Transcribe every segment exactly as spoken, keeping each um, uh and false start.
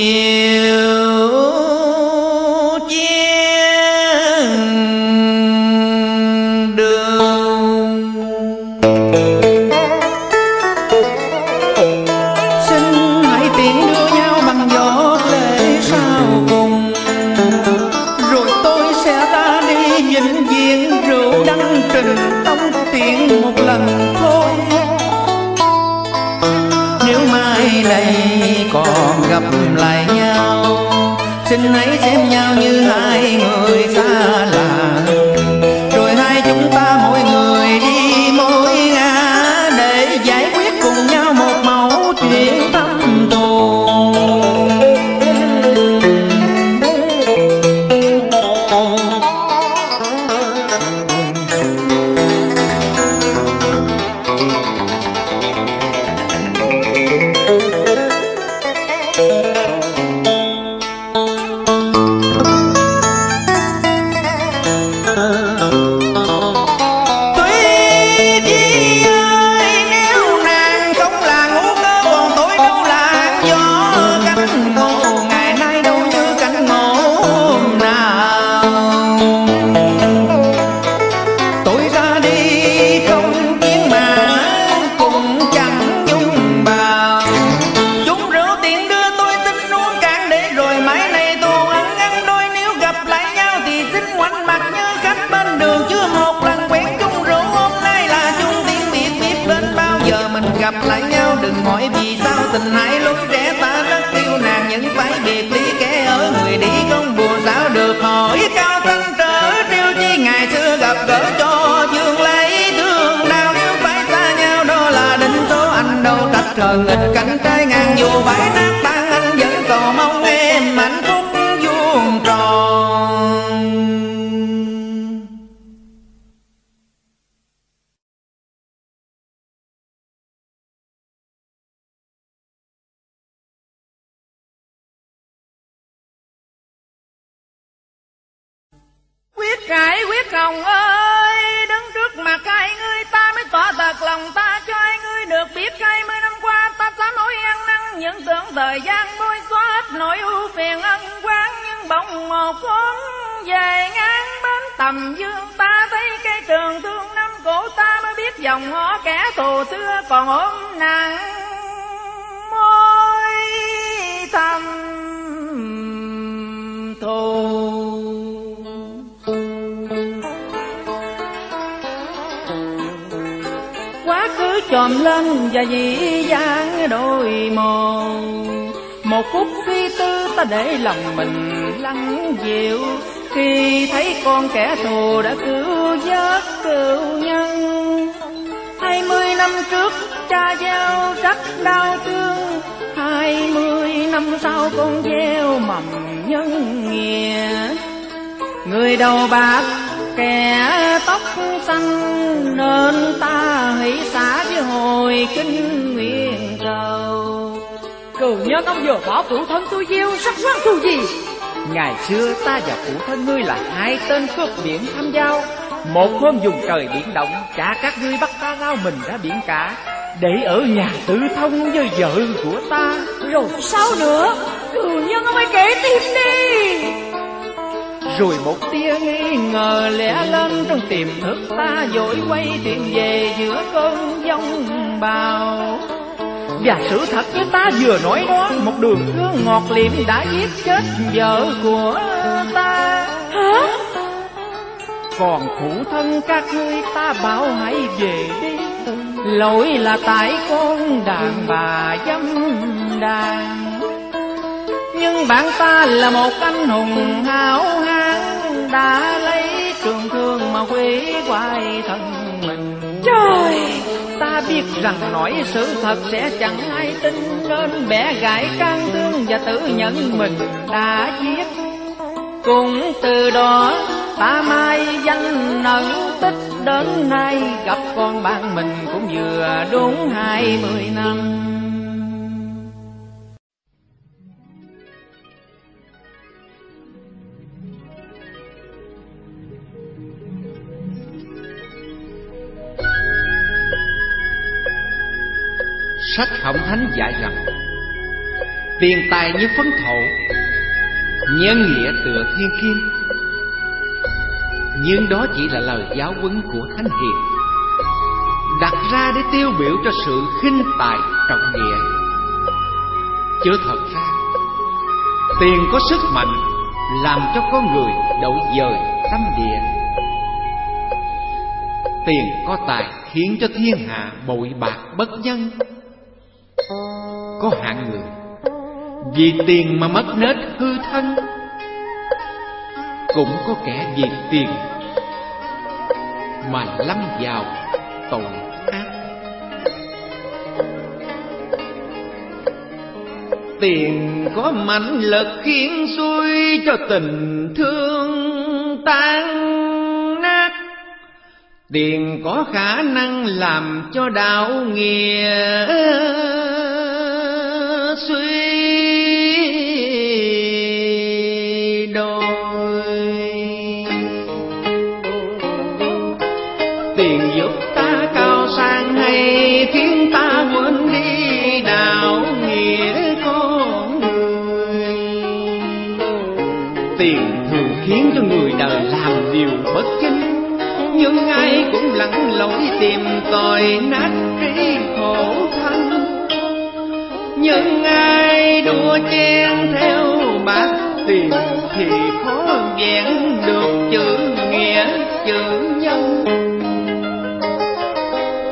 Trời biển động, cả các ngươi bắt ta lao mình ra biển cả để ở nhà tự thông với vợ của ta. Rồi sao nữa? Cừu nhân ông ấy kể tiếp đi. Rồi một tia nghi ngờ lẽ lên trong tiềm thức ta, vội quay tìm về giữa cơn giông bão. Và sự thật như ta vừa nói đó, một đường thương ngọt liệm đã giết chết vợ của ta. Hả? Còn phụ thân các ngươi ta bảo hãy về đi, lỗi là tại con đàn bà dâm đàn. Nhưng bạn ta là một anh hùng hảo hán, đã lấy trường thương mà quỷ hoài thân mình. Trời! Ta biết rằng nói sự thật sẽ chẳng ai tin, nên bẻ gãy can thương và tự nhận mình đã giết. Cũng từ đó ta mai danh ẩn tích, đến nay gặp con bạn mình cũng vừa đúng hai mươi năm. Sách Hồng Thánh dạy rằng tiền tài như phấn thổ, nhân nghĩa tựa thiên kim. Nhưng đó chỉ là lời giáo huấn của Thánh Hiền, đặt ra để tiêu biểu cho sự khinh tài trọng địa. Chứ thật ra tiền có sức mạnh làm cho con người đổi dời tâm địa. Tiền có tài khiến cho thiên hạ bội bạc bất nhân. Có hạng người vì tiền mà mất nết hư thân, cũng có kẻ vì tiền mà lâm vào tội ác. Tiền có mãnh lực khiến xuôi cho tình thương tan nát. Tiền có khả năng làm cho đạo nghĩa suy đồi. Tiền giúp ta cao sang hay khiến ta quên đi đạo nghĩa con người. Tiền thường khiến cho người đời làm điều bất chính, nhưng ai cũng lặn lội tìm tòi nát trí khổ thân. Nhưng ai đua chen theo bạc tiền thì khó vẹn được chữ nghĩa chữ nhân.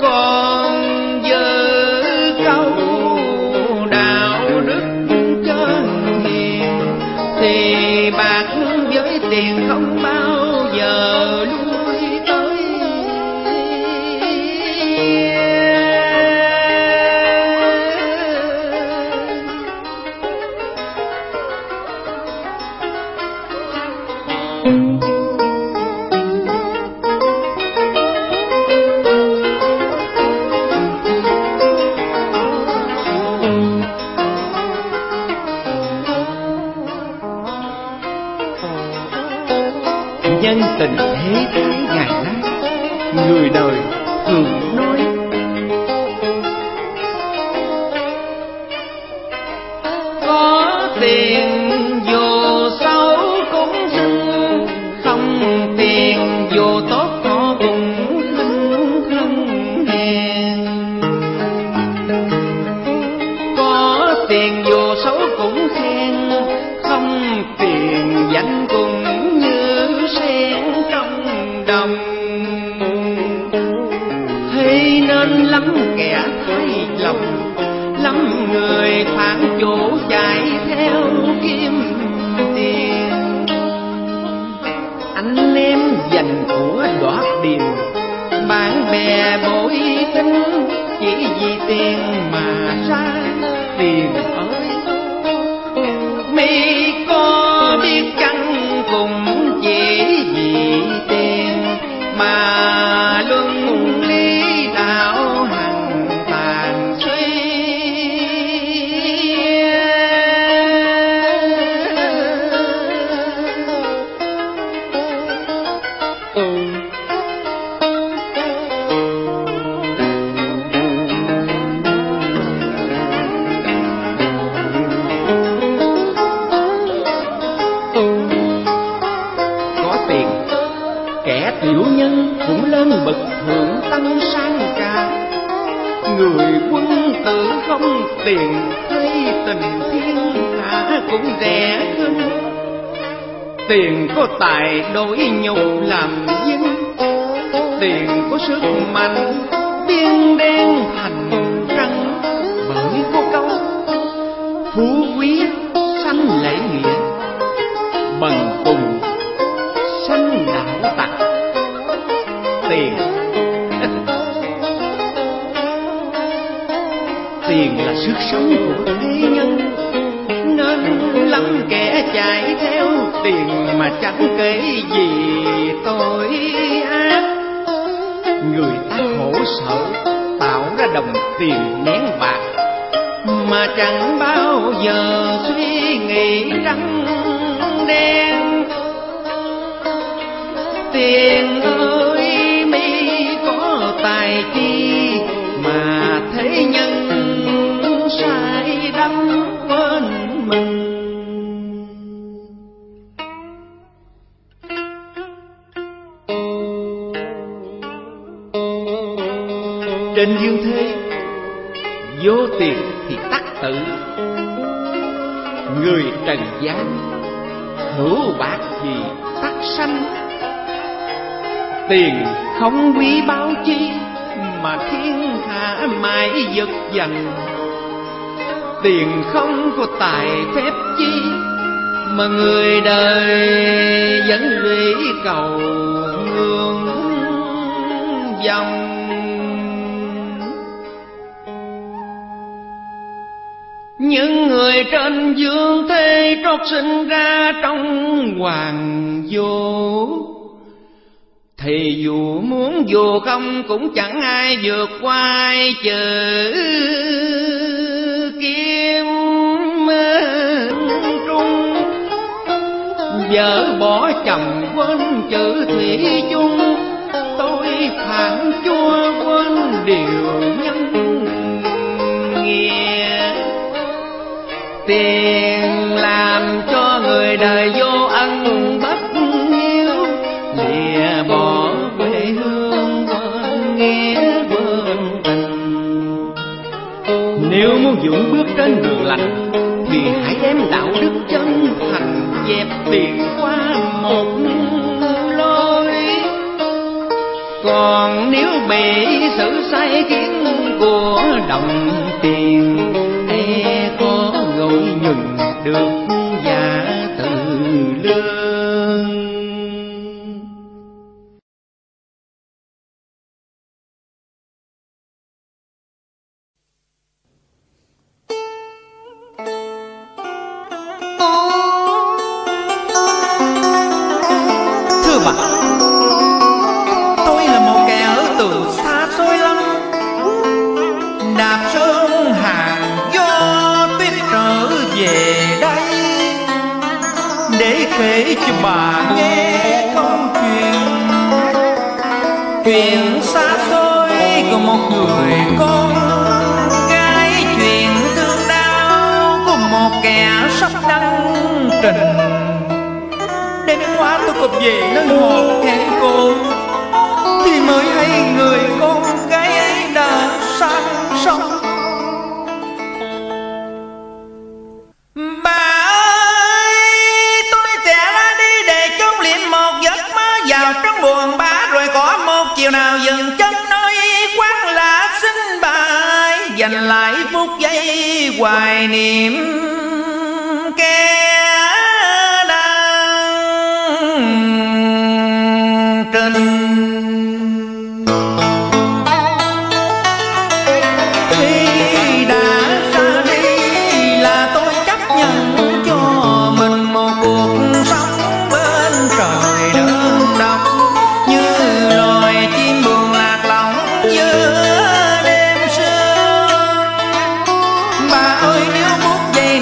Còn giữ câu đạo đức cho hiền thì bạc với tiền không bao giờ lui tới. Nhân tình thế thái ngày nay, người đời thường nói có tiền dù xấu cũng xinh, không tiền dù tốt có cũng khinh không hèn. Có tiền dù xấu cũng khen, không tiền danh cùng lắm kẻ thay lòng, lắm người phản chỗ chạy theo kim tiền. Anh em giành của đoạt điền, bạn bè bội tính, chỉ vì tiền mà ra tiền ơi. Mi có biết chăng cùng chỉ vì tiền mà luôn người quân tử không tiền thấy tình thiên hạ cũng rẻ hơn. Tiền có tài đổi nhục làm vinh, tiền có sức mạnh biên đen thành trắng. Bởi có câu phú quý sanh lễ nghĩa, bần cùng sanh đạo tặc. Tiền Tiền là sức sống của thế nhân, nên lắm kẻ chạy theo tiền mà chẳng kể gì tội ác. Người ta khổ sở tạo ra đồng tiền nén bạc, mà chẳng bao giờ suy nghĩ răng đen. Tiền ơi mi có tài chi mà thế nhân sai đắm quên. trên dương thế, vô tiền thì tắc tử. Người trần gian hữu bạc gì tắc sanh, tiền không quý báo chi mà thiên hạ mãi giật dần. Tiền không có tài phép chi mà người đời vẫn lũy cầu ngưỡng vọng. Những người trên dương thế trót sinh ra trong hoàng vô, thì dù muốn dù không cũng chẳng ai vượt qua ai trừ Kiên Trung. Vợ bỏ chồng quên chữ thủy chung, tôi phản chúa quên điều nhân nghĩa. Tiền làm cho người đời vô ân bất hiếu, lìa bỏ quê hương quên nghĩa quên tình. Nếu muốn vững bước trên đường lành thì hãy đem đạo đức chân thành dẹp tiền qua một lối. Còn nếu bị sự sai khiến của đồng tiền, đừng được giả tự lương. Thưa bà, tôi là một kẻ ở từ xa xôi lắm, đạp sơn hàng gió về đây để kể cho bà nghe câu chuyện. Chuyện xa xôi của một người con gái, chuyện thương đau của một kẻ sắp đăng trình. Đến quá tôi cập về nơi hồn hẹn cô, thì mới hay người con gái ấy đã sang sông. Chiều nào dừng chân nói quán là xin bài, dành lại phút giây hoài niệm kẻ đang trình. Khi đã ra đi là tôi chấp nhận cho mình một cuộc sống bên trời đơn độc, như giữa đêm sương. Bà ơi, nếu phút giây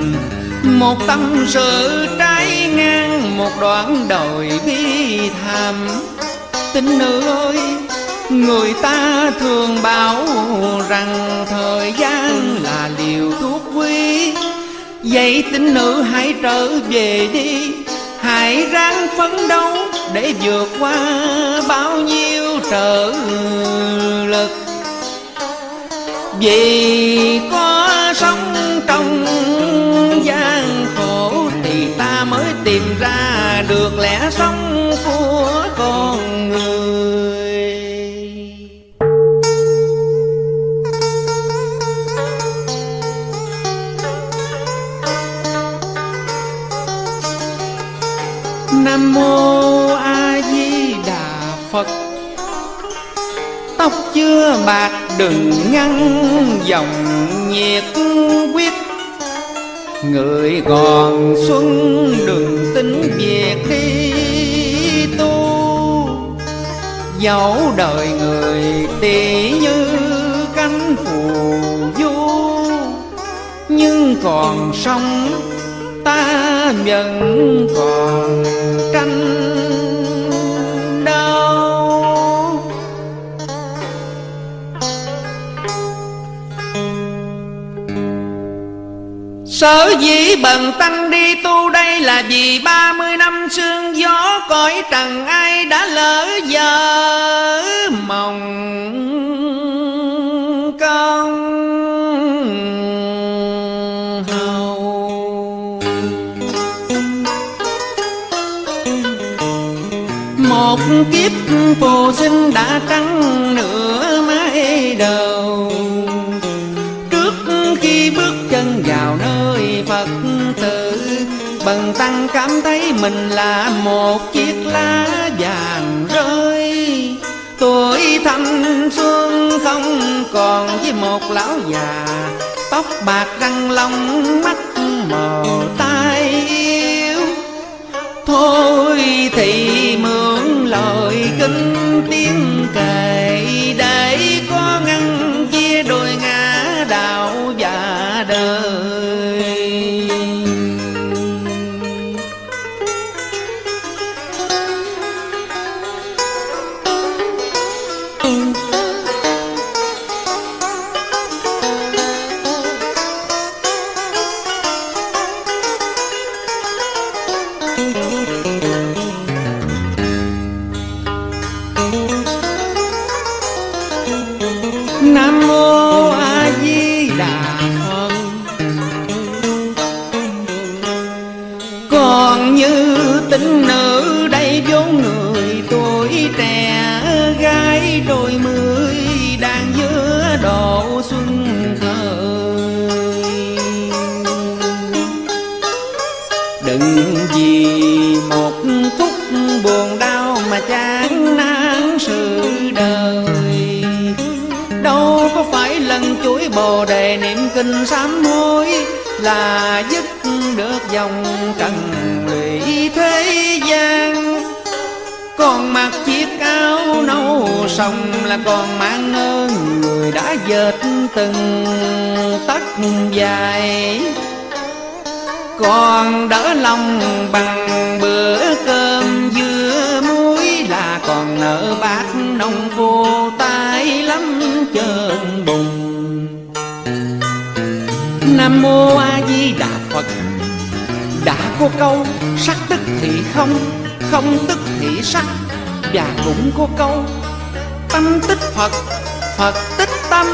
tình Một tâm sự trái ngang, một đoạn đồi bi thảm. Tình ơi, người ta thường bảo rằng thời gian là liều thuốc quý. Vậy tín nữ hãy trở về đi, hãy ráng phấn đấu để vượt qua bao nhiêu trở lực. Vì có sống trong gian khổ thì ta mới tìm ra được lẽ sống của con người. Nam mô A Di Đà Phật. Tóc chưa bạc đừng ngăn dòng nhiệt huyết, người còn xuân đừng tính việc đi tu. Dẫu đời người tỉ như cánh phù du, nhưng còn sống ta vẫn còn tranh đau. Sở dĩ bần tăng đi tu đây là vì ba mươi năm sương gió cõi trần ai đã lỡ giờ mộng công. Một kiếp phù sinh đã trắng nửa mái đầu, trước khi bước chân vào nơi Phật tử, bần tăng cảm thấy mình là một chiếc lá vàng rơi. Tuổi thanh xuân không còn với một lão già, tóc bạc răng long mắt mờ tai yếu. Thôi thì mượn lời kinh tiếng kệ để có ngăn chia đôi ngã đạo và đời. Bồ đề niệm kinh sám hối là dứt được dòng trần lụy thế gian. Còn mặc chiếc áo nâu sòng là còn mang ơn người đã dệt từng tấc dài. Còn đỡ lòng bằng bữa cơm dưa muối là còn nợ bát nông vô tay lắm chơn bùng. Nam mô A Di Đà Phật. Đã có câu sắc tức thì không, không tức thì sắc, và cũng có câu tâm tích Phật, Phật tích tâm.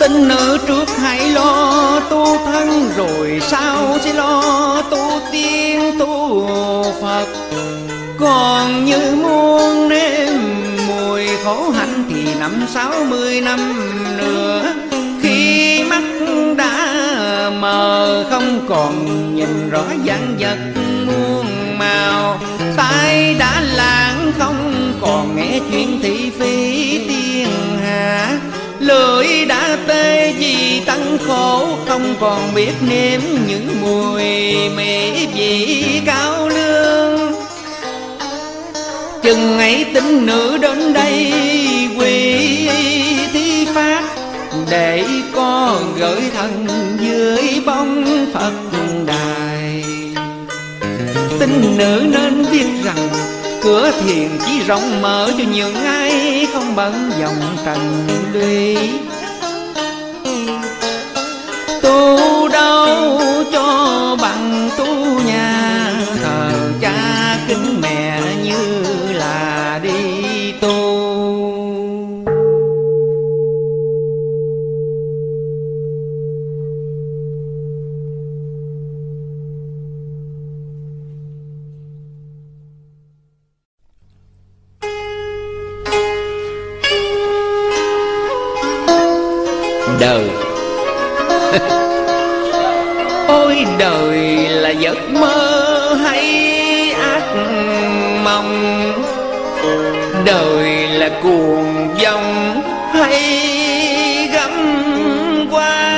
Tín nữ trước hãy lo tu thân, rồi sau sẽ lo tu tiên tu Phật. Còn như muôn nếm mùi khổ hạnh thì năm sáu mươi năm nữa, khi mắt đã mờ không còn nhìn rõ dáng vật muôn màu, tai đã lãng không còn nghe chuyện thị phi thiên hạ, lưỡi đã tê vì tăng khổ không còn biết nếm những mùi mỹ vị cao lương. Chừng ấy tín nữ đến đây quỳ thí pháp, để có gửi thân dưới bóng Phật đà. Trinh nữ nên biết rằng cửa thiền chỉ rộng mở cho nhiều ai không bận vòng trần lụy. Tu đâu cho bằng tu nhà, thờ cha kính mẹ như là đi tu. Đời ôi đời là giấc mơ hay ác mộng, đời là cuồng vọng hay gấm qua,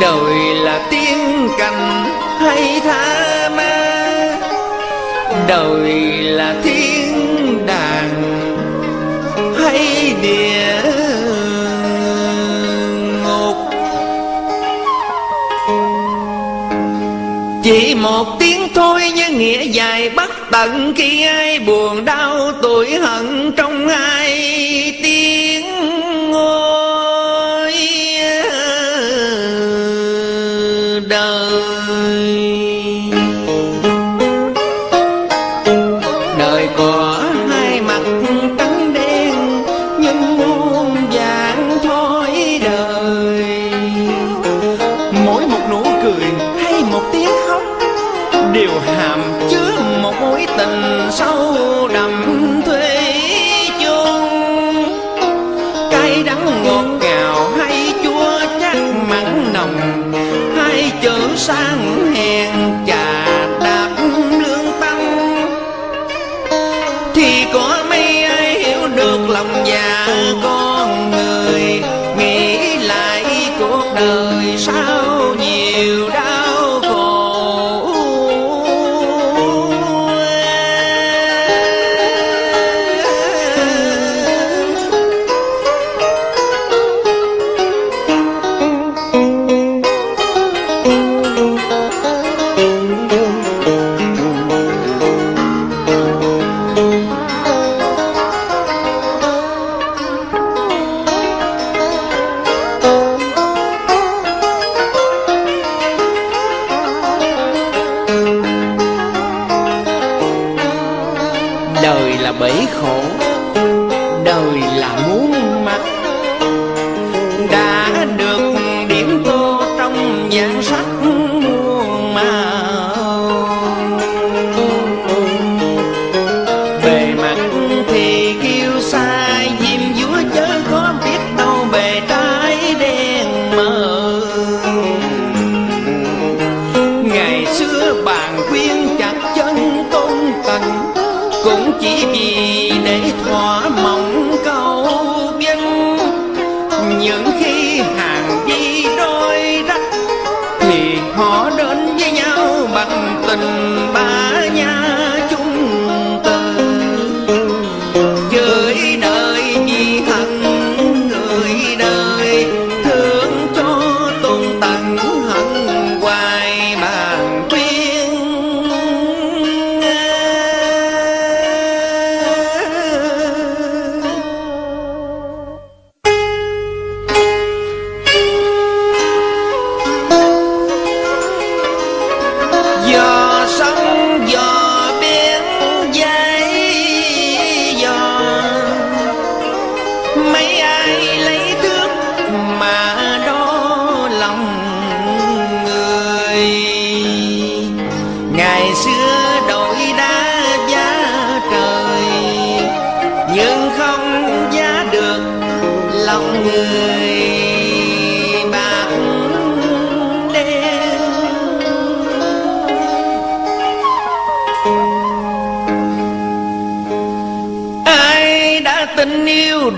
đời là tiếng cành hay tha ma, đời là thiên đàng hay địa. Chỉ một tiếng thôi nhưng nghĩa dài bất tận, khi ai buồn đau tủi hận trong hai tiếng ngôi đời. Đời có hai mặt trắng đen, nhưng muôn vàn thôi đời. Mỗi một nụ cười hay một tiếng khóc đều hàm chứa một mối tình sâu đậm thuế chung, cay đắng ngọt ngào hay chua chát mặn nồng, hay chữ sang hèn chà đạp lương tâm. Thì có mấy ai hiểu được lòng già con người, nghĩ lại cuộc đời sao nhiều đau.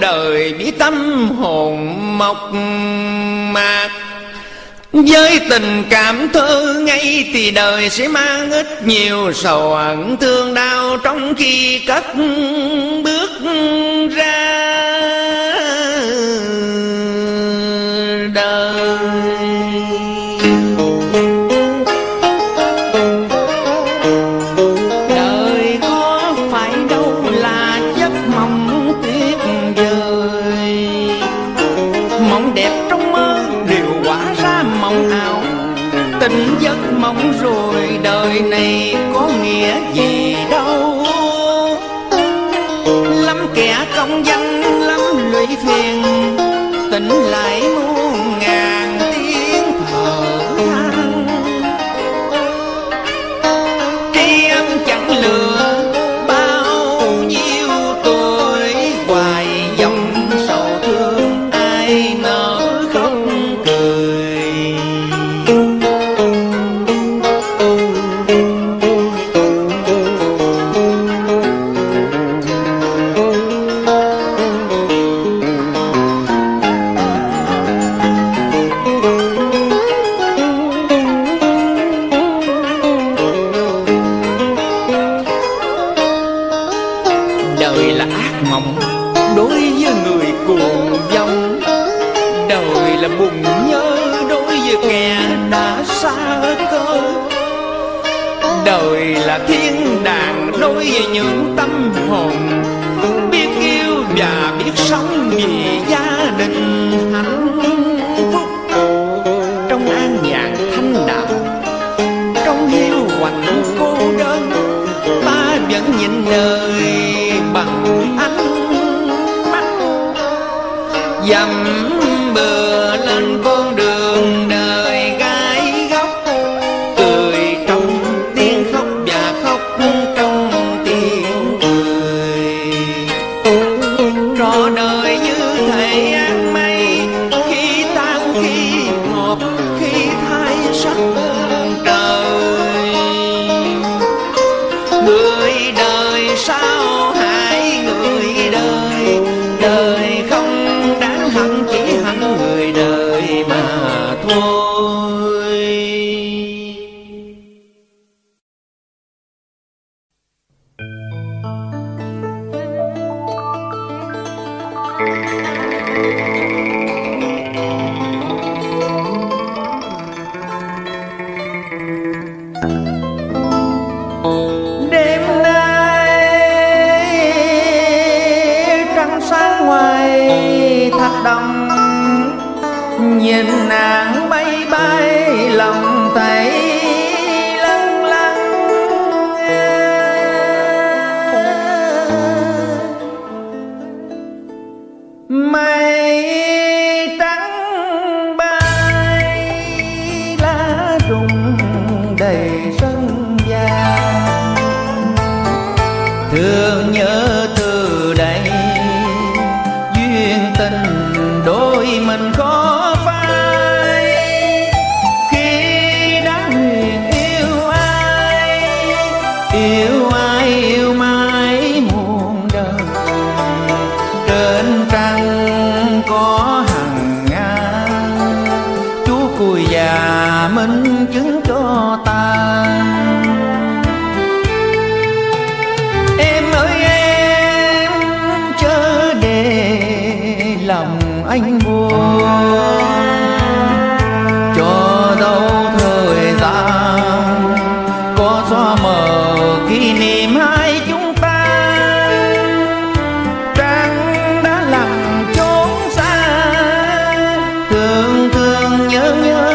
Đời bị tâm hồn mộc mạc với tình cảm thơ ngây, thì đời sẽ mang ít nhiều sầu ẩn thương đau trong khi cất bước ra đời. mộng ảo, tỉnh giấc mộng rồi đời này có nghĩa gì đâu. Lắm kẻ công danh lắm lụy phiền, tỉnh lại muôn ngàn tiếng thở than. Tri âm chẳng lừa bao nhiêu tuổi, hoài dòng sầu thương ai nỡ khóc cười. Đời là ác mộng đối với người cuồng vọng, đời là buồn nhớ đối với kẻ đã xa cơ, đời là thiên đàng đối với những tâm hồn biết yêu và biết sống vì gia đình hạnh phúc. Trong an nhàn thanh đạm, trong hiu quạnh cô đơn, ta vẫn nhìn đời bằng ánh mắt dầm bừa lên con đường đời gái góc. Cười trong tiếng khóc và khóc trong tiếng cười, trò đời như thầy áng mây, khi tan khi hợp khi thay sắc trời. Người đời sao nhìn nàng bay bay lòng thấy lâng lâng. Mây trắng bay lá rụng đầy sân vàng, thương nhớ từ đây duyên tình đôi mình có. Minh chứng cho ta em ơi em, chớ để lòng anh buồn, cho đâu thời gian có xóa mờ kỷ niệm hai chúng ta. Trăng đã lặng trốn xa, thương thương nhớ nhớ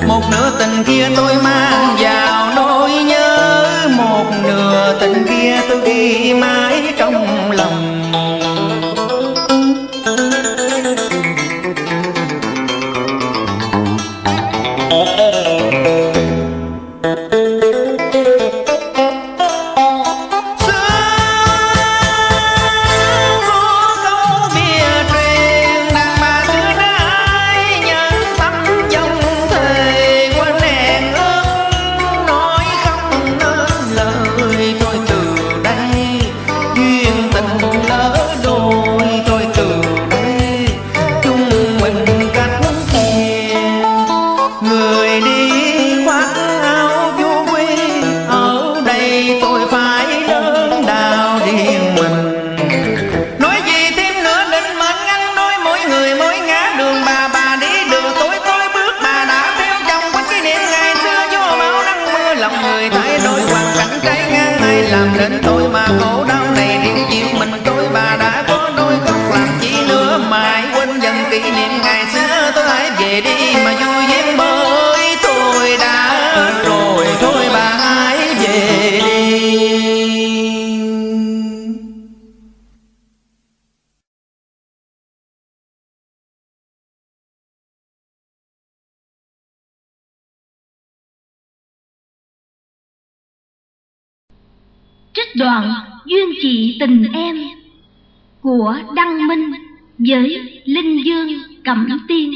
Một nửa tình kia tôi mang vào nỗi nhớ, một nửa tình kia tôi ghi mãi trong lòng. Đoạn Duyên Chị Tình Em của Đăng Minh với Linh Dương Cẩm Tiên.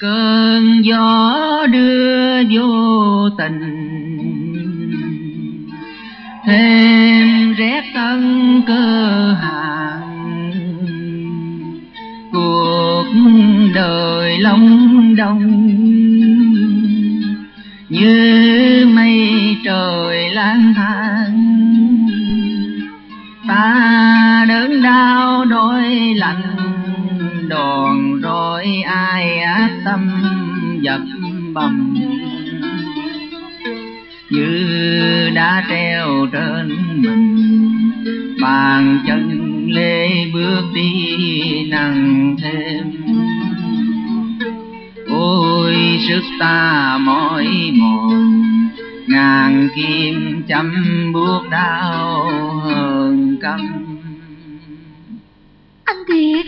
Cơn gió đưa vô tình thêm rét thân cơ hàng, cuộc đời long đong như mây trời lang thang. Ta đớn đau đôi lạnh đòn rồi ai ác tâm dập bầm, như đã treo trên mình bàn chân lê bước đi nặng thêm. Ôi sức ta mỏi mòn ngàn kim chấm buốt đau hờn căm. Anh Thiệt,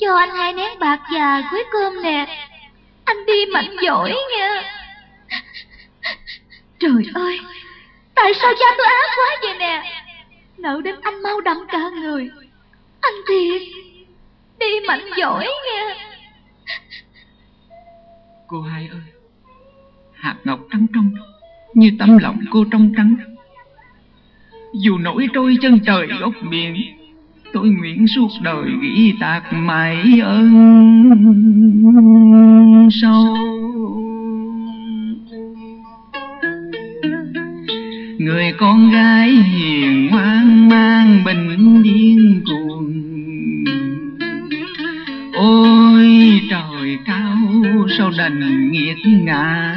cho anh hai nén bạc và quế cơm nè. Anh đi mạnh giỏi nha. Trời ơi, tại sao cha tôi ác quá vậy nè? Nợ đến anh mau đậm cả người. Anh Thiệt, đi mạnh giỏi nha. Cô hai ơi, hạt ngọc trắng trong như tấm lòng cô trong trắng. Dù nổi trôi chân trời góc biển, tôi nguyện suốt đời ghi tạc mãi ơn sâu. Người con gái hiền ngoan mang bình điên cuồng, ôi trời cao sao đành nghiệt ngã.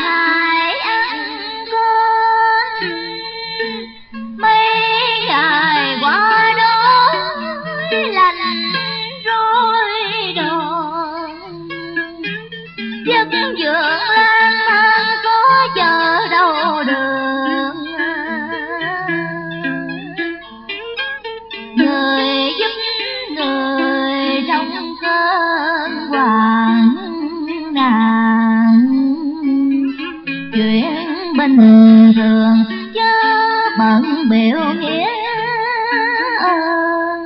hãy ăn cơm mấy ngày qua đói lành rồi đòn giấc dưỡng lang thang có chờ đâu đường. Người giúp người trong cơn hoạn nạn, trường chớ bận biểu nghĩa ơn.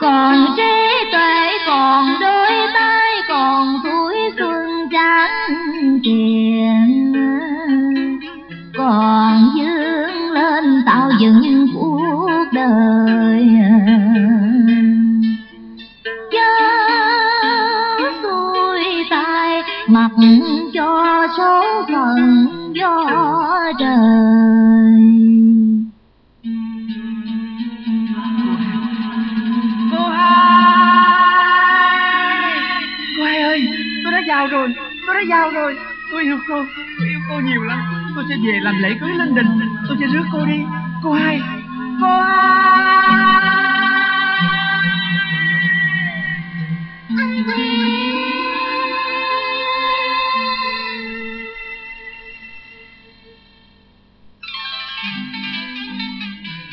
Còn trí tuệ còn đôi tay còn tuổi xuân trắng tiền, còn dương lên tạo dựng cuộc đời. Mặc cho số phận gió trời. Cô hai, cô hai ơi, tôi đã giàu rồi, tôi đã giàu rồi. Tôi yêu cô, tôi yêu cô nhiều lắm. Tôi sẽ về làm lễ cưới lên đình. Tôi sẽ rước cô đi, cô hai, cô hai.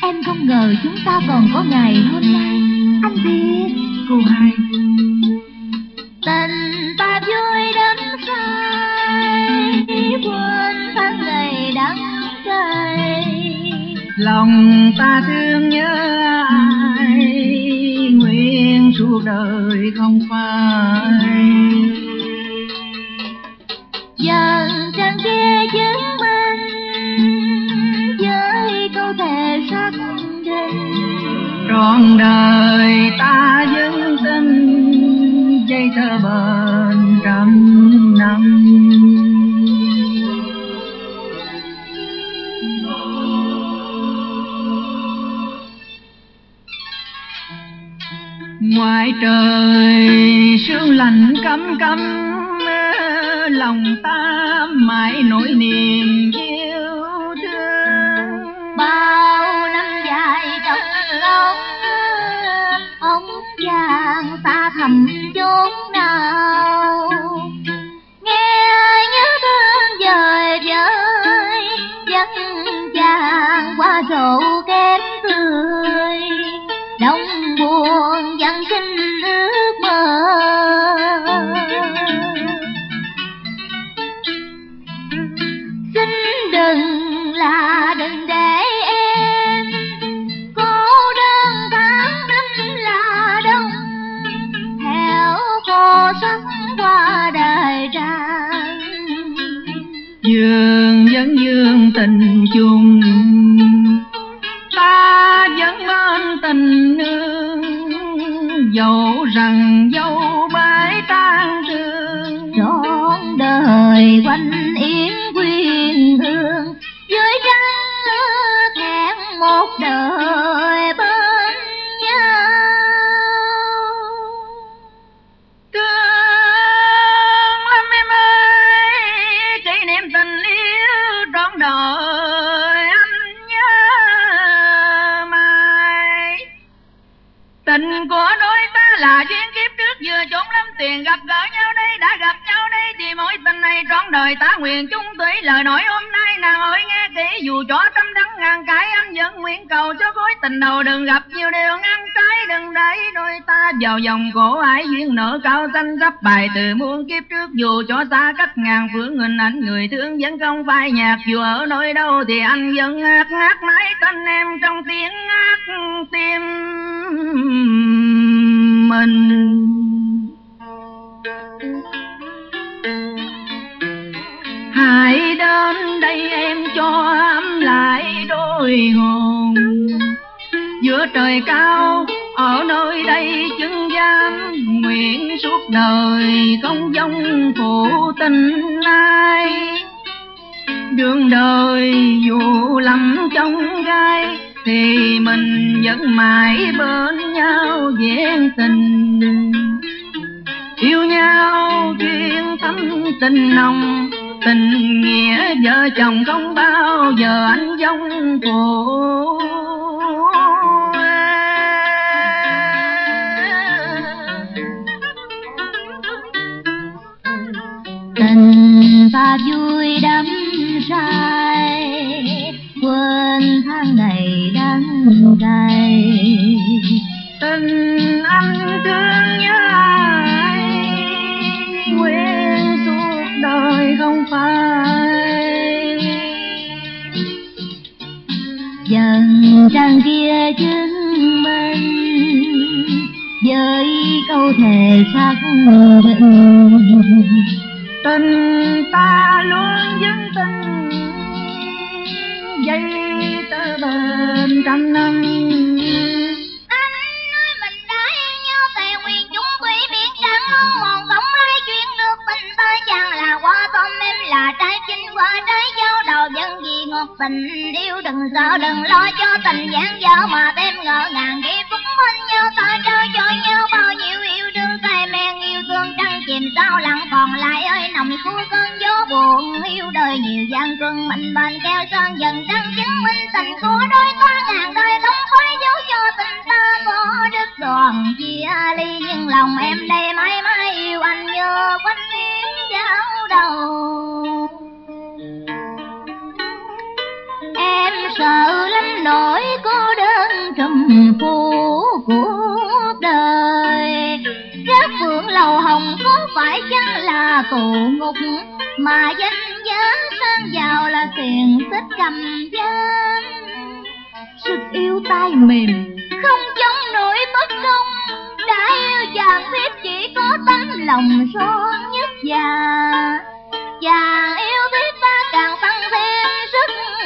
Em không ngờ chúng ta còn có ngày hôm nay. Anh biết cô hai, tình ta vui đắm say, quên tháng ngày đắng cay. Lòng ta thương nhớ ai, nguyện suốt đời không phai. Dần trăng kia chứng trọn đời ta dấn thân dây thơ bền trăm năm. Ngoài trời sương lạnh căm căm, lòng ta mãi nỗi niềm yêu thương. Bao năm dài trong lòng vàng ta thầm chốn nào, nghe nhớ thương dời dời dắt chàng qua rượu kém tươi, đông buồn dằn kinh ước mơ. Xin đừng là đừng để sắp qua đời trang dường vẫn dường tình chung. Ta vẫn bên tình nương, dẫu rằng dấu bãi tan thương. Trọn đời quanh yến quyên hương, dưới trăng ước hẹn một đời bên nhau. Đời anh nhớ mày, tình của đôi ta là duyên kiếp trước vừa chốn lắm tiền, gặp gỡ nhau đây đã gặp nhau đây thì mối tình này trọn đời ta nguyện chung thủy. Lời nói hôm nay nàng ơi nghe kỹ, dù cho trăm đắng ngàn cái anh vẫn nguyện cầu cho gối tình đầu đừng gặp nhiều điều ngăn trái. Đừng để đôi ta vào vòng cổ ái duyên nở cao xanh sắp bài từ muôn kiếp trước. Dù cho xa cách ngàn phương hình ảnh người thương vẫn không phai nhạt, dù ở nơi đâu thì anh vẫn hát hát mãi tên em trong tiếng hát tim mình. Hãy đến đây em cho ấm lại đôi hồn, giữa trời cao ở nơi đây chứng giam nguyện suốt đời không vong phụ tình ai. Đường đời dù lắm trong gai thì mình vẫn mãi bên nhau vẹn tình. Yêu nhau chuyên tâm tình nồng, tình nghĩa vợ chồng không bao giờ anh vong phụ. Tình ta vui đắm say, quên tháng ngày đắng cay. Tình anh thương nhớ ai, nguyện suốt đời không phai. sang kia chứng minh với câu thề sắc định. Tình ta luôn vững tin dây tơ bền trăm năm. Anh nói mình đã yêu nhau tài quyền chúng bị biến chẳng mong một không ai chuyện được tình ta. Chàng là hoa tôm em là trái chinh qua trái dao đầu dân gì ngọt tình yêu. Đừng sợ đừng lo cho tình giảng dở mà thêm ngỡ ngàng khi phúc bên nhau. Ta trao cho nhau bao nhiêu yêu đương say men yêu thương trăng chìm sao lặng còn lại ơi nồng của cơn gió buồn. Yêu đời nhiều gian truân mình bên keo sơn dần trăng chứng minh tình của đôi ta ngàn đời không khói dấu cho tình ta có đứt đoạn chia ly. Nhưng lòng em đây mãi mãi yêu anh nhớ quanh miếng dạo đầu. Em sợ lắm nỗi cô đơn trầm phủ cuộc đời. Các phượng lầu hồng có phải chăng là tù ngục mà danh giá sang giàu là tiền xích cầm gian. Sức yêu tay mềm không chống nổi bất công đã yêu chàng biết chỉ có tấm lòng son nhất già. Chàng yêu biết ta càng tăng thêm sức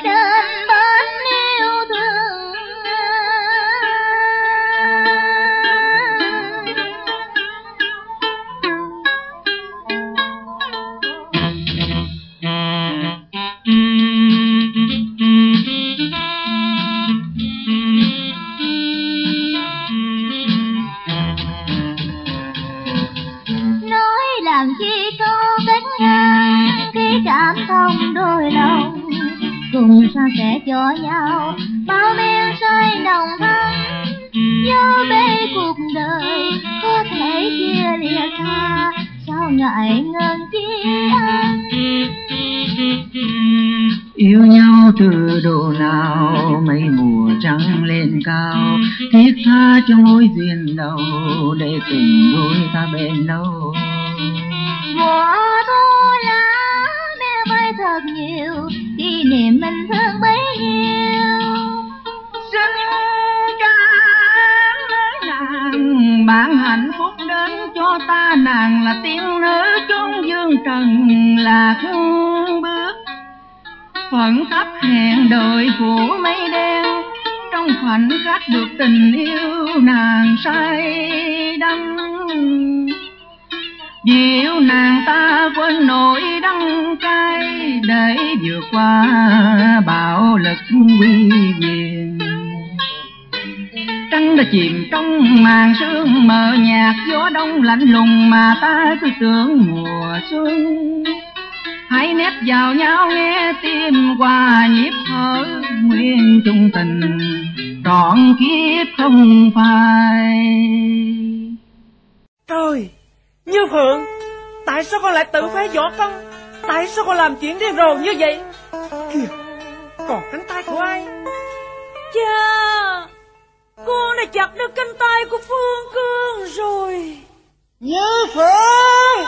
đến bên yêu thương. Nói làm chi có cách ngang khi cảm thông đôi lòng cùng san sẻ cho nhau bao nhiêu say nồng thắm. Nhớ bể cuộc đời có thể chia lìa xa sao ngại ngần chi anh. Yêu nhau từ độ nào mây mùa trắng lên cao thiết tha trong mối duyên đầu để tình đôi ta bền lâu. Mùa thu lá mê bay thật nhiều kỷ niệm mình thương bấy nhiêu. Xuân trắng nàng bạn hạnh phúc đến cho ta. Nàng là tiên nữ chốn dương trần lạc bước phận thấp hèn đời của mây đen. Trong khoảnh khắc được tình yêu nàng say đắm. Vì yêu nàng ta quên nỗi đắng cay để vượt qua bạo lực quy quyền. Trăng đã chìm trong màn sương mờ nhạt gió đông lạnh lùng mà ta cứ tưởng mùa xuân. Hãy nép vào nhau nghe tim qua nhịp thở nguyên chung tình trọn kiếp không phai. Trời! Như Phượng, tại sao con lại tự phá võ công? Tại sao con làm chuyện điên rồ như vậy? Kìa, còn cánh tay của ai? Chà, cô đã chặt được cánh tay của Phương Cương rồi. Như Phượng,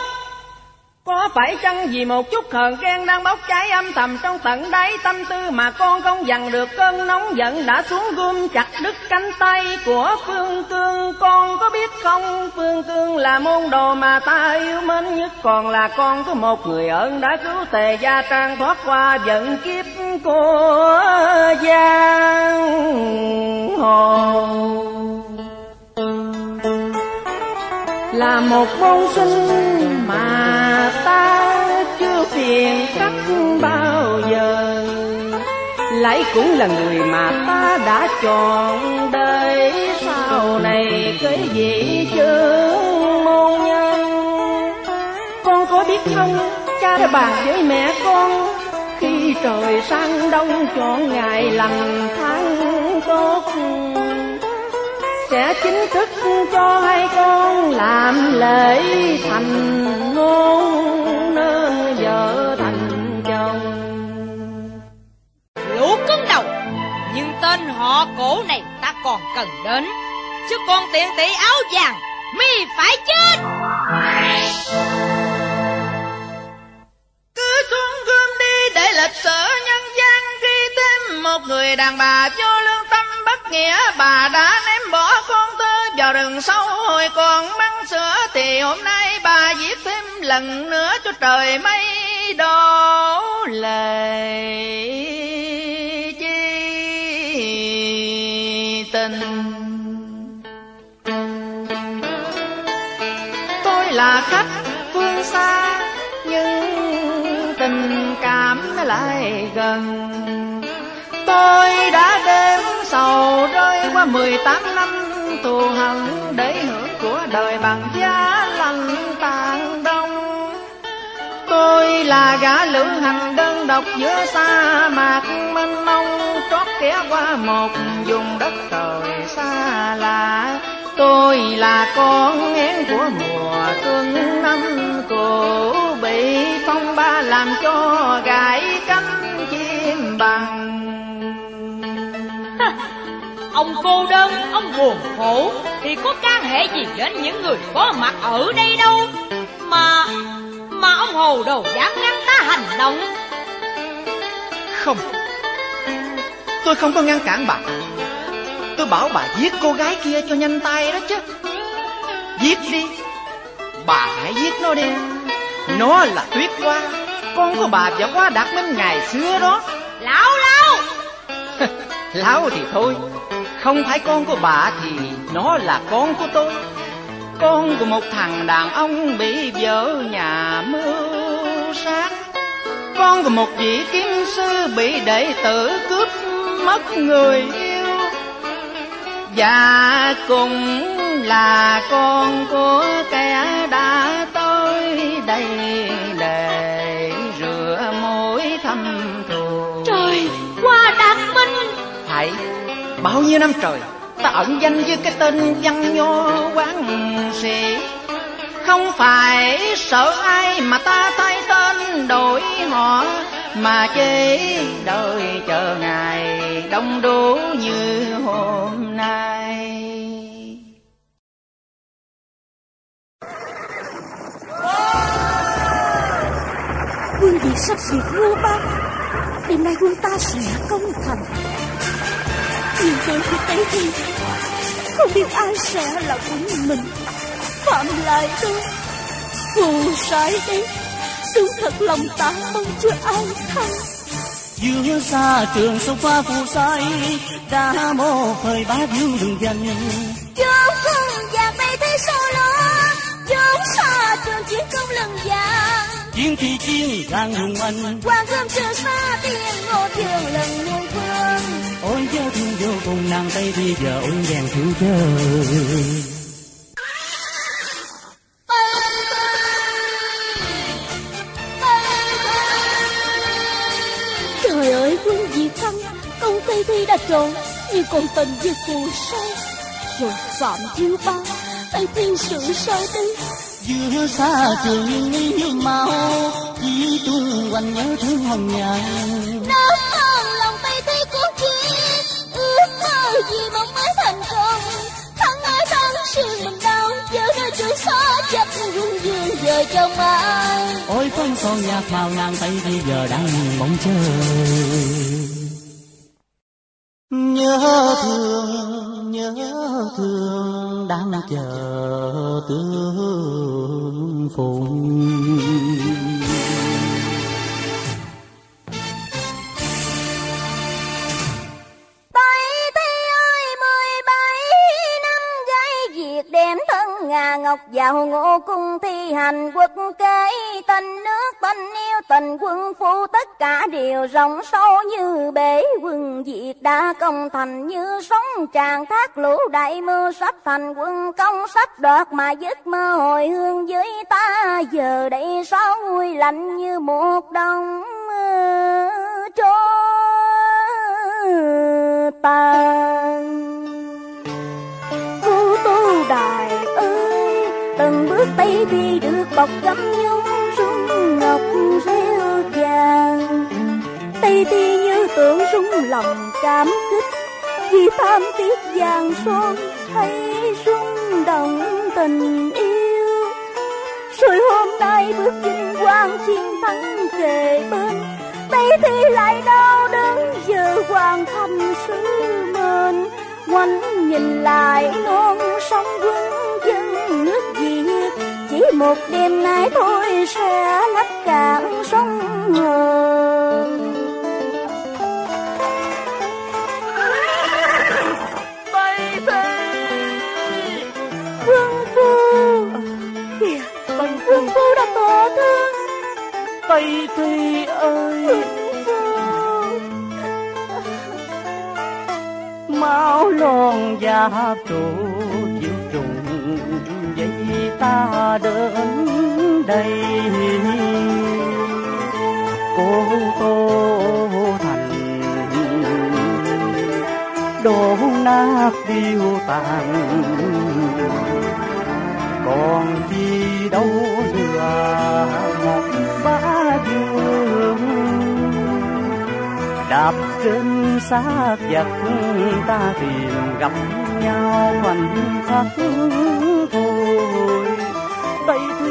có phải chăng vì một chút hờn ghen đang bốc cháy âm thầm trong tận đáy tâm tư mà con không dằn được cơn nóng giận đã xuống gươm chặt đứt cánh tay của Phương Cương? Con có biết không, Phương Cương là môn đồ mà ta yêu mến nhất, còn là con của một người ơn đã cứu Tề Gia Trang thoát qua vận kiếp của giang hồ. Là một môn sinh mà ta chưa phiền cách bao giờ, lại cũng là người mà ta đã chọn đời sau này cái gì chứ môn nhân. Con có biết không, cha đã bàn với mẹ con khi trời sang đông chọn ngày lành tháng tốt sẽ chính thức cho hai con làm lễ thành hôn nên vợ thành chồng. Lũ cứng đầu, nhưng tên họ Cổ này ta còn cần đến, chứ con tiện tỷ áo vàng mi phải chết. Cứ xuống gươm đi để lịch sử nhân gian một người đàn bà vô lương tâm bất nghĩa, bà đã ném bỏ con tư vào rừng sâu hồi còn băng sữa, thì hôm nay bà giết thêm lần nữa cho trời mây đổ lệ chi tình. Tôi là khách phương xa nhưng tình cảm nó lại gần. Tôi đã đêm sầu rơi qua mười tám năm thù hận, để hưởng của đời bằng giá lạnh tàn đông. Tôi là gã lữ hành đơn độc giữa sa mạc mênh mông, trót ghé qua một vùng đất trời xa lạ. Tôi là con én của mùa xuân năm cổ, bị phong ba làm cho gãy cánh chim bằng. Ông cô đơn, ông buồn khổ thì có can hệ gì đến những người có mặt ở đây đâu, mà mà ông hồ đồ dám ngăn ta hành động. Không, tôi không có ngăn cản bà. Tôi bảo bà giết cô gái kia cho nhanh tay đó chứ. Giết đi, bà hãy giết nó đi. Nó là Tuyết Hoa, con của bà và Hoa Đạt Minh ngày xưa đó. Lão Lão Lão thì thôi, không phải con của bà thì nó là con của tôi, con của một thằng đàn ông bị vợ nhà mưu sát, con của một vị kiếm sư bị đệ tử cướp mất người yêu, và cũng là con của kẻ đã tới đây để rửa mối thâm thù. Trời, Hoa Đạt Minh! Phải, bao nhiêu năm trời ta ẩn danh với cái tên văn nho quán sĩ, không phải sợ ai mà ta thay tên đổi họ, mà chế đời chờ ngày đông đủ như hôm nay. Quân Việt sắp diệt Ngưu Bang, đêm nay quân ta sẽ công thành. Nhưng tôi khi tới đây không biết ai sẽ là của mình. Phạm lại tôi phù sai đấy, đúng thật lòng ta mong chưa ai thắng. Dường xa trường sông pha phù sai đã mô thời bá viêu đường dần. Chốn không già bay thấy sao lắm, chốn xa trường chiến không lần già. Chiến thì chiến làng hùng anh, hoàng cơm trường xa tiền ngô thiều lần ngôi vương. Ôi giờ thương vô cùng nàng Tây thì giờ ôn vàng thiếu chơi. Trời ơi quân Việt Thăng, công Tây Thi đã trộn như còn tình như cù say, rồi Phạm Chiêu Ba Tây Thiên sự sao đi. Giữa xa trường đi như máu, chỉ tuôn quanh nhớ thương hồng nhà. Nước non lòng Tây Thi của chiến, ước mơ gì mong mới thành công. Thắng ơi thắng sương mình đau, giờ nơi trời xóa chặt rung dương giờ trong ai. Ôi phong son nhạc màu nàng Tây Thi giờ đang bóng chơi. Nhớ thương, nhớ thương đang chờ tương phùng. Tây Thi ơi, mười bảy năm gái việc đem thân ngà ngọc vào ngộ cung thi hành quốc kế. Tình nước, tình yêu, tình quân phu, tất cả đều rộng sâu như bể. Quân Việt đã công thành như sóng tràn thác lũ đại mưa, sắp thành quân công sắp đoạt mà giấc mơ hồi hương dưới ta giờ đây sáu nguôi lạnh như một đông cho tàn. Cô Tô Đài ơi, từng bước Tây Thi được bọc gấm nhung rung ngọc rêu vàng. Tây Thi như tưởng rung lòng cảm kích, vì tham tiếc vàng son thấy rung động tình yêu. Rồi hôm nay bước chinh quang chiến thắng về bên, Tây thì lại đau đớn giờ hoàng thăm sứ mệnh, ngoảnh nhìn lại non sông quân dân nước Việt, chỉ một đêm nay thôi sẽ lấp cạn sông Hồng. Tây thì quân phu, kìa quân phu đã tỏ thương. Tây thì ơi, máu lon da trụ diệu trùng vậy ta đến đây. Cô Tô Thành đổ nát điêu tàn, còn chi đâu nữa một bá vương. Đạp trên xác vật ta tìm gặp nhau khoảnh khắc thôi. Tây Thi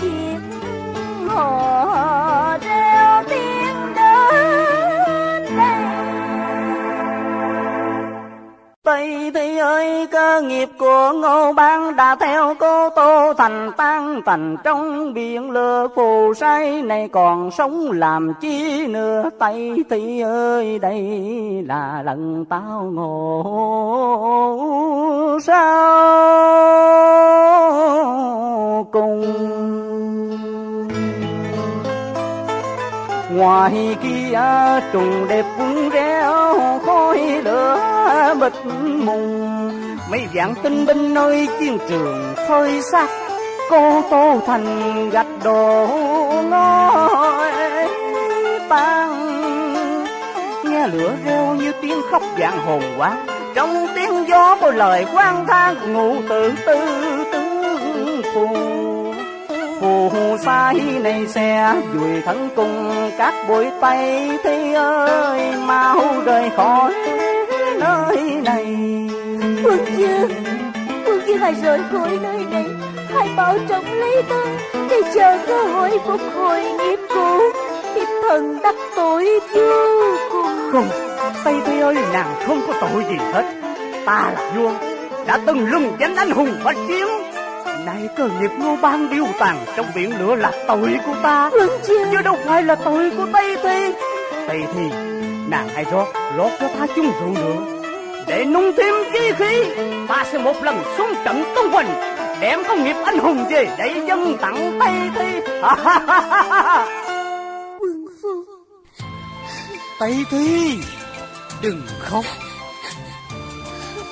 Việt họ reo tiếng đến đây. Tây Thi ơi, cơ nghiệp của Ngô Bang đã theo Cô Tô Thành tan tành trong biển lửa phù say, này còn sống làm chi nữa? Tây Thi ơi, đây là lần tao ngộ sao cùng. Ngoài kia trùng đẹp cũng reo khói lửa bịt mùng, mấy vạn tinh binh nơi chiến trường phơi xác, Cô Tô Thành gạch đổ ngói tan. Nghe lửa reo như tiếng khóc vạn hồn quá, trong tiếng gió có lời quan thang ngụ tự tư tướng phù. Phù sai này sẽ vùi thân cùng các bụi. Tây Thi ơi, mau rời khỏi nơi này. Quân Dương, Quân Dương hãy rời khỏi nơi đây, hãy bảo trọng lấy thân để chờ cơ hội phục hồi nghiệp cũ. Thiếp thần đắc tội vô cùng. Không, Tây Thi ơi, nàng không có tội gì hết. Ta là vua đã từng lừng danh anh hùng bách chiến, nay cơ nghiệp Ngô Bang điêu tàn trong biển lửa là tội của ta, chứ đâu phải là tội của Tây Thi. Tây Thi, nàng hãy rót lót cho ta chung rượu nữa để nung thêm chi khí. Ta sẽ một lần xuống trận tung hoành, đem công nghiệp anh hùng về để dân tặng Tây Thi. Quân phu, Tây Thi đừng khóc.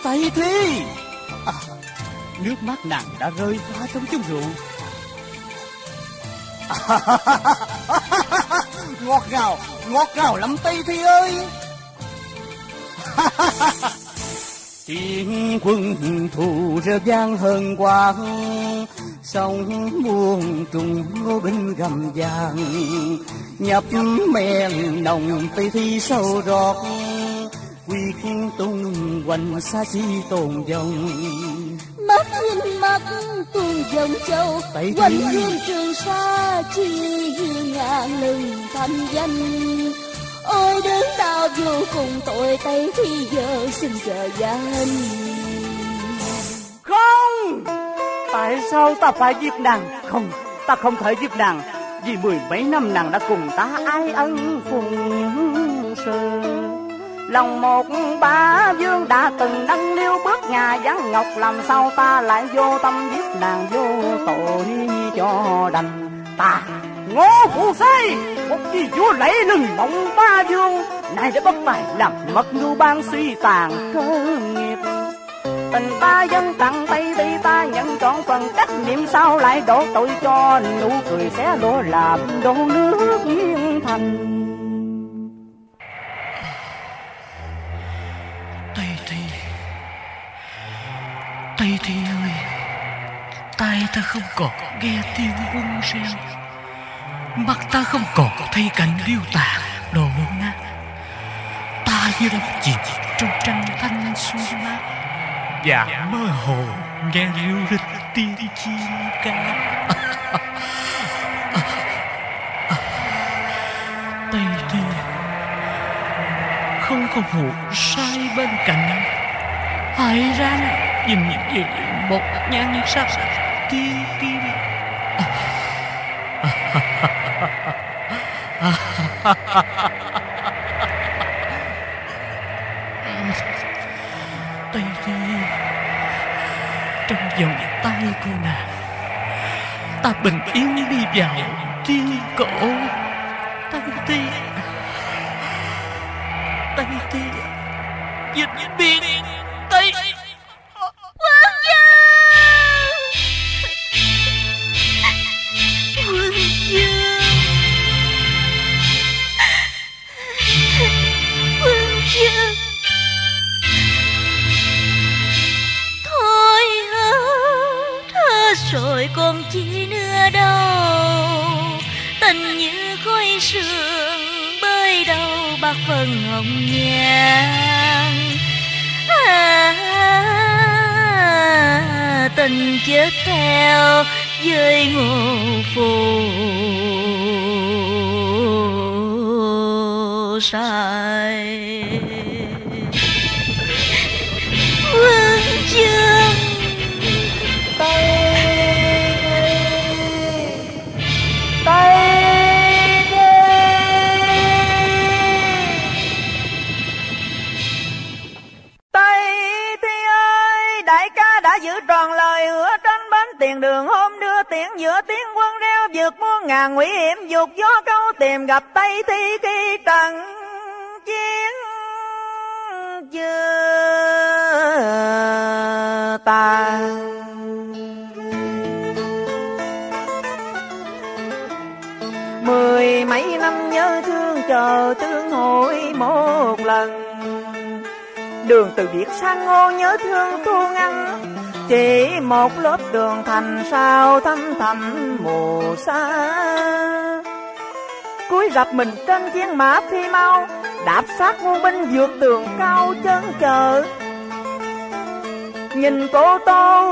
Tây Thi à, nước mắt nàng đã rơi ra trong chung rượu. Ngọt ngào, ngọt ngào lắm Tây Thi ơi. Chiến quân thù rơ vang hơn quang, sông muôn trùng ngô binh gầm vàng. Nhập men nồng Tây Thi sâu rọt, quy tung hoành xa xí tồn vòng. Mắt nhìn mắt tuôn dòng châu, quanh hương trường xa chi ngàn lừng thanh danh. Ôi đớn đau vô cùng tội Tây Thi giờ xin giờ danh. Không, tại sao ta phải giết nàng? Không, ta không thể giết nàng, vì mười mấy năm nàng đã cùng ta ai ân cùng sơn. Lòng một bá vương đã từng nâng niu bước nhà giáng ngọc, làm sao ta lại vô tâm giết nàng vô tội cho đành. Ta Ngô Phù Sai, một vị vua lấy lừng mộng ba vương, nay đã bất tài làm mất Ngưu Bang suy tàn cơ nghiệp. Tình ta dân tặng Tây Thi, ta nhận trọn phần trách nhiệm, sao lại đổ tội cho nụ cười xé lúa làm đổ nước yên thành. Tây Thi ơi, tai ta không còn nghe tiếng quân reo, mắt ta không còn thấy cảnh điêu tàn đổ nát. Ta kia đâu chỉ trong trăng thanh xuân mát và mơ hồ nghe rêu rít tiếng chim ca. Tây kia không có vụ sai bên cạnh anh, hãy ra nè, nhìn nhìn nhìn một nhan như sắc tiên tiên. Tây tiên trong vòng tay cô nàng, ta bình yên đi vào tiên cổ. Tây tiên, Tây tiên, dịch biên Tây Quân Dương, Quân Dương. Thôi hết, hết rồi còn chi nữa đâu. Tình như khói sương bơi đâu bạc phần hồng nhan. À, tình chết theo với ngô phù sai. Tiền đường hôm đưa tiễn giữa tiếng quân reo vượt muôn ngàn nguy hiểm, vượt gió câu tìm gặp Tây Thi khi trận chiến chưa tàn. Mười mấy năm nhớ thương chờ tương hội một lần, đường từ Việt sang Ngô nhớ thương thu ngăn. Chỉ một lớp đường thành sao thăm thầm mù xa, cúi rập mình trên chiến mã phi mau, đạp sát quân binh vượt tường cao chân chờ. Nhìn Cô Tô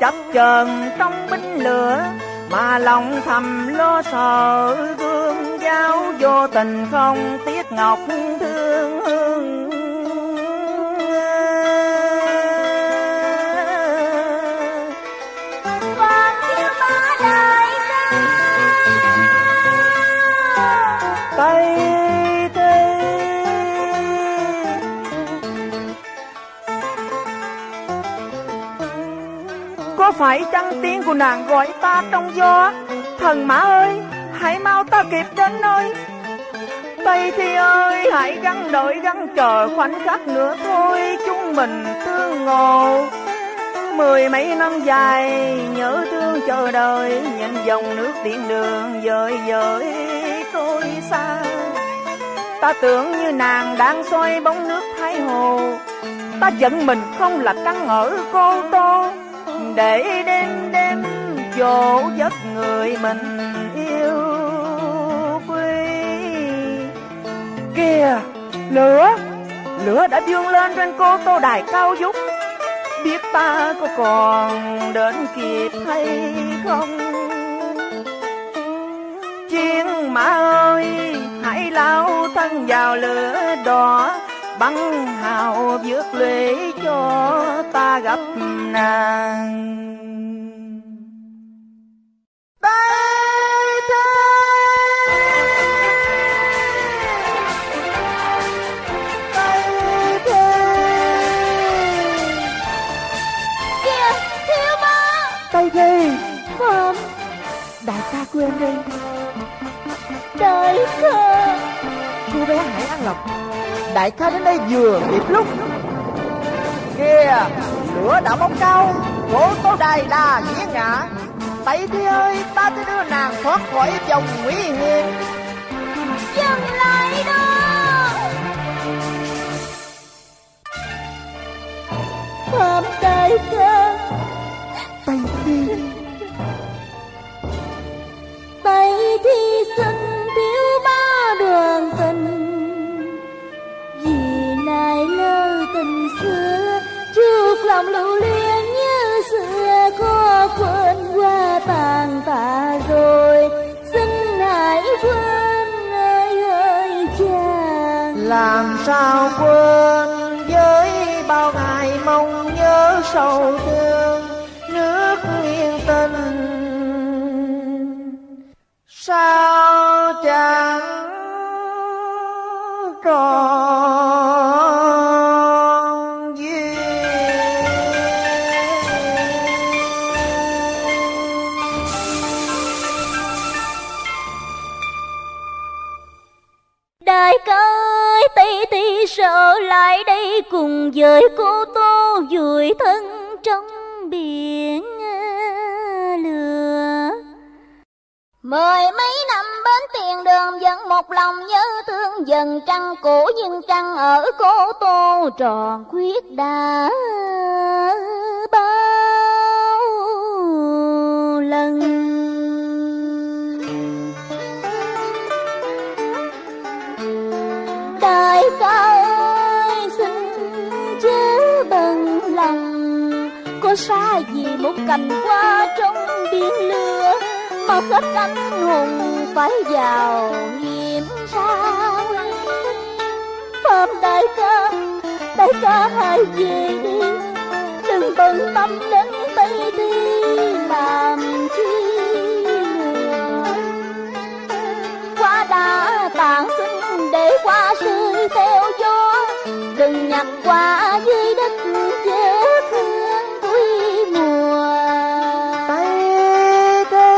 chập chờn trong binh lửa, mà lòng thầm lo sợ gương giáo vô tình không tiếc ngọc thương hương. Tây Thi có phải chăng tiếng của nàng gọi ta trong gió? Thần mã ơi, hãy mau ta kịp đến nơi. Tây Thi ơi, hãy gắng đợi gắng chờ khoảnh khắc nữa thôi, chúng mình tương ngộ. Mười mấy năm dài nhớ thương chờ đợi, nhìn dòng nước tiện đường dời dời tôi xa. Ta tưởng như nàng đang soi bóng nước Thái Hồ, ta giận mình không là trăng ở Cô Tô, để đêm đêm dỗ giấc người mình yêu quý. Kìa lửa, lửa đã vươn lên trên Cô Tô đài cao vút, biết ta có còn đến kịp hay không? Chiến mã ơi, hãy lao thân vào lửa đỏ, băng hào vượt lũy cho ta gặp nàng. Tây Thi, Tây Thi, không, đại ca quên đi. Đại ca, cô bé hãy ăn lộc, đại ca đến đây vừa kịp lúc. Kìa, lửa đã bốc cao, Cổ Tô đài là nghĩa ngã. Tây Thi ơi, ta sẽ đưa nàng thoát khỏi vòng nguy hiểm. Dừng lại đó. Không, đại ca. Tây Thi, Tây Thi xin thiếu ba đường tình vì nàng. làm sao quên với bao ngày mong nhớ sầu thương nước yên tình. Sao chẳng tròn đại ca ơi, Tây Thi sợ lại đây cùng với cô Tô vùi thân trong biển lửa. Mười mấy năm bến tiền đường vẫn một lòng nhớ thương, dần trăng cổ nhưng trăng ở cô Tô tròn khuyết đã bao lần. Đại ca ơi, xin chớ bằng lòng, có xa gì một cành qua trong biển lửa mà hết anh hùng phải vào nhiệm sao? Phàm đại ca, đại ca hãy về đi, đừng bận tâm đến Tây Thi làm chi nữa. Qua đã tàn sinh để qua sưởi theo gió, đừng nhặt qua dưới đất dễ thương cuối mùa. Tây Thi,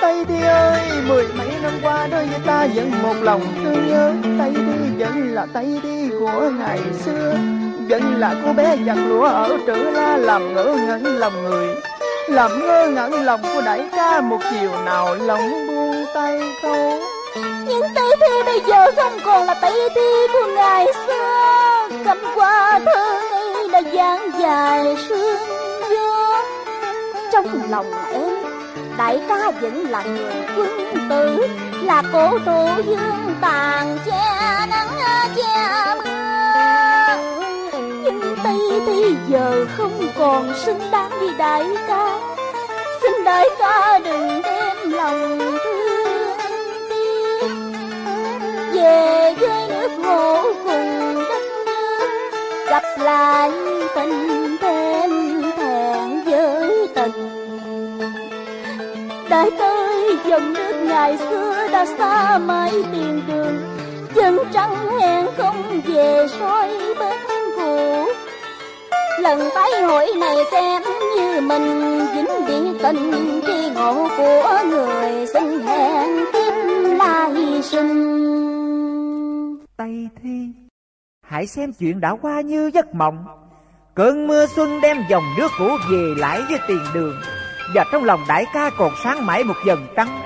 Tây Thi ơi, mười mấy năm qua đôi ta vẫn một lòng thương nhớ. Tây Thi vẫn là Tây Thi của ngày xưa, vẫn là cô bé giặt lụa ở Trữ La làm ngỡ ngẩn lòng người, làm ngơ ngẩn lòng của đại ca một chiều nào lòng buông tay câu. Nhưng Tây Thi bây giờ không còn là Tây Thi của ngày xưa, cầm qua thơ ngây đã dáng dài sương gió. Trong lòng em, đại ca vẫn là người quân tử, là Cổ Tô Dương tàn che nắng che mưa. Nhưng Tây Thi giờ không còn xứng đáng với đại ca, xin đại ca đừng đem lòng thương tiếc. Về với nước ngộ cùng đất nước, gặp lại tình thêm thẹn với tình. Đại ca ơi, dòng nước ngày xưa đã xa mãi tiền đường, chân trắng hẹn không về soi bến cũ. Lần tái hội này xem như mình dính biển tình, tri ngộ của người xin hẹn kiếm lai sinh. Tây Thi, hãy xem chuyện đã qua như giấc mộng, cơn mưa xuân đem dòng nước cũ về lại với tiền đường. Và trong lòng đại ca còn sáng mãi một dần trắng.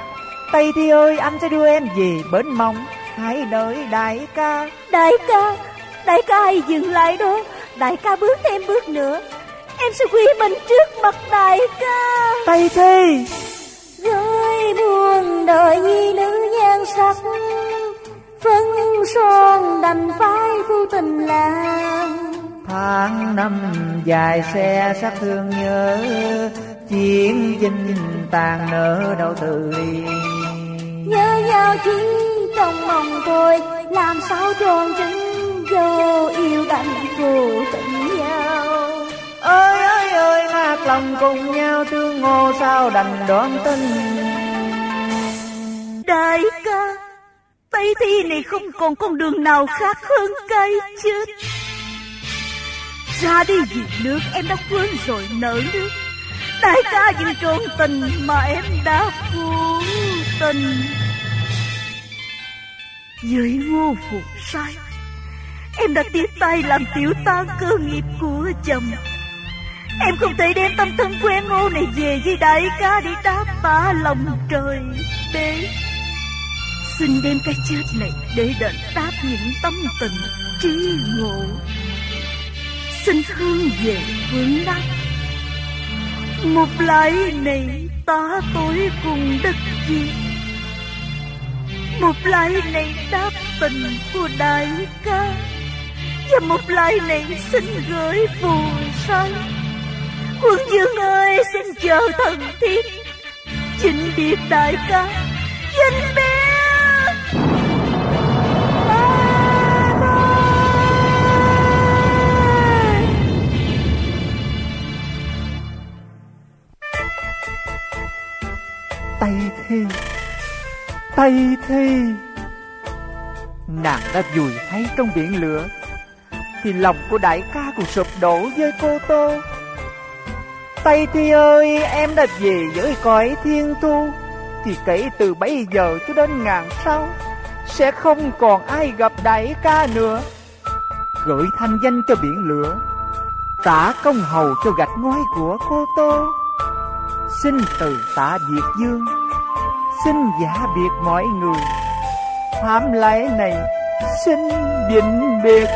Tây Thi ơi, anh sẽ đưa em về bến mong, hãy đợi đại ca. Đại ca, đại ca hãy dừng lại đó, đại ca bước thêm bước nữa, em sẽ quy mình trước mặt đại ca. Tây Thi, rồi buồn đời nhi nữ nhan sắc, phấn son đành phải vô tình làm. Tháng năm dài xe sắc thương nhớ, chiến dinh tàn nở đau tự ly. Nhớ nhau chỉ trong mong thôi, làm sao tròn chứng vô yêu đành phụ tình nhau. Ơi ơi ơi, hát lòng cùng nhau thương ngô sao đành đoán tin. Đại ca, Tây Thi này không còn con đường nào khác hơn cái chết. Ra đi vì nước em đã quên rồi nỡ nước, đại ca vẫn trốn tình mà em đã phụ tình. Dưới ngô phục sai, em đã tiếp tay làm tiểu tan cơ nghiệp của chồng. Em không thể đem tâm thân quen ngô này về với đại ca để đáp bả lòng trời đế. Xin đem cái chết này để đền đáp những tâm tình trí ngộ. Xin thương về hướng Nam, một lái này tá tối cùng đất diệt, một lái này đáp tình của đại ca, và một lái này xin gửi phù sai. Quân Dương ơi, xin chờ thần thiết chính điệp đại ca danh bé. Tay Thi, Tay Thi. Nàng đã vùi thấy trong biển lửa thì lòng của đại ca cũng sụp đổ với cô Tô. Tay Thi ơi, em đã về với cõi thiên thu thì kể từ bấy giờ cho đến ngàn sau sẽ không còn ai gặp đại ca nữa. Gửi thanh danh cho biển lửa, tả công hầu cho gạch ngói của cô Tô. Xin từ tạ biệt Dương, xin giả biệt mọi người, phạm lễ này xin vĩnh biệt.